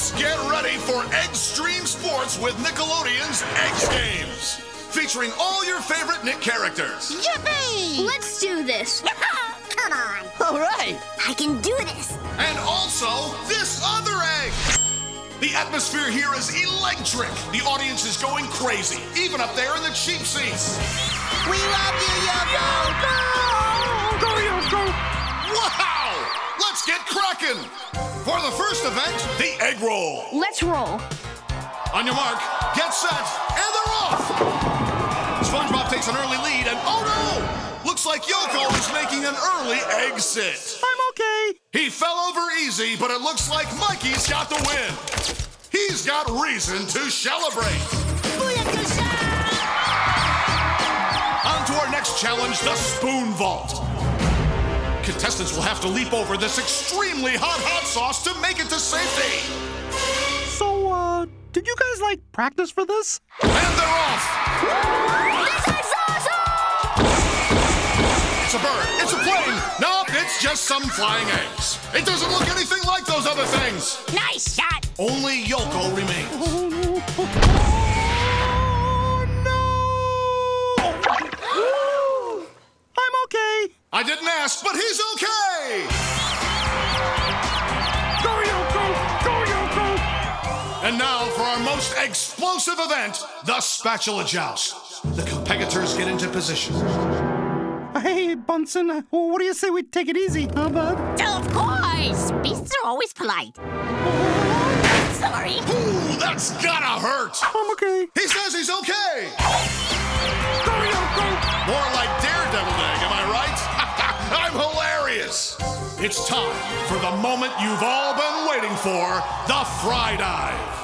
Sports. Get ready for Xtreme Sports with Nickelodeon's X Games, featuring all your favorite Nick characters. Yippee! Let's do this. Come on. All right. I can do this. And also this other egg. The atmosphere here is electric. The audience is going crazy, even up there in the cheap seats. We love you, Yoko! Go, Yoko! Wow! Let's get cracking! For the first event, the egg roll. Let's roll. On your mark, get set, and they're off! SpongeBob takes an early lead, and oh no! Looks like Yoko is making an early egg sit. I'm okay. He fell over easy, but it looks like Mikey's got the win. He's got reason to celebrate. Challenge the spoon vault. Contestants will have to leap over this extremely hot sauce to make it to safety. So, did you guys, like, practice for this? And they're off! This is awesome! It's a bird. It's a plane. Nope, it's just some flying eggs. It doesn't look anything like those other things. Nice shot. Only Yoko remains. I didn't ask, but he's okay! Go, Yoko! Go, Yoko! And now for our most explosive event, the spatula joust. The competitors get into position. Hey, Bunsen, what do you say we take it easy, huh, bud? Of course! Beasts are always polite. Oh, sorry. Ooh, that's gotta hurt! I'm okay. He says he's okay! Go, Yoko! More like Daredevil Day, am I right? I'm hilarious! It's time for the moment you've all been waiting for, the fry dive.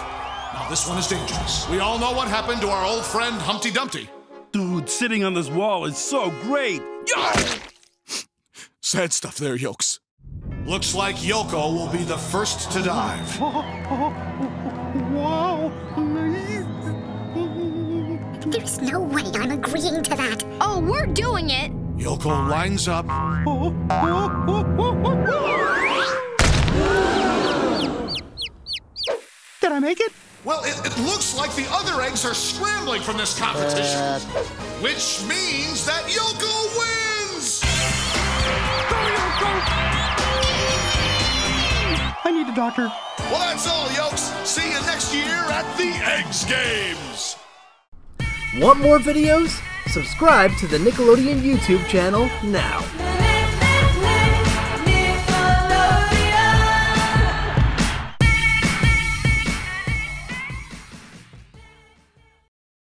Now, this one is dangerous. We all know what happened to our old friend Humpty Dumpty. Dude, sitting on this wall is so great. Sad stuff there, Yokes. Looks like Yoko will be the first to dive. Wow. There's no way I'm agreeing to that. Oh, we're doing it. Yoko lines up. Did I make it? Well, it looks like the other eggs are scrambling from this competition, which means that Yoko wins! Go, Yoko! I need a doctor. Well, that's all, Yokes. See you next year at the X Games. Want more videos? Subscribe to the Nickelodeon YouTube channel now.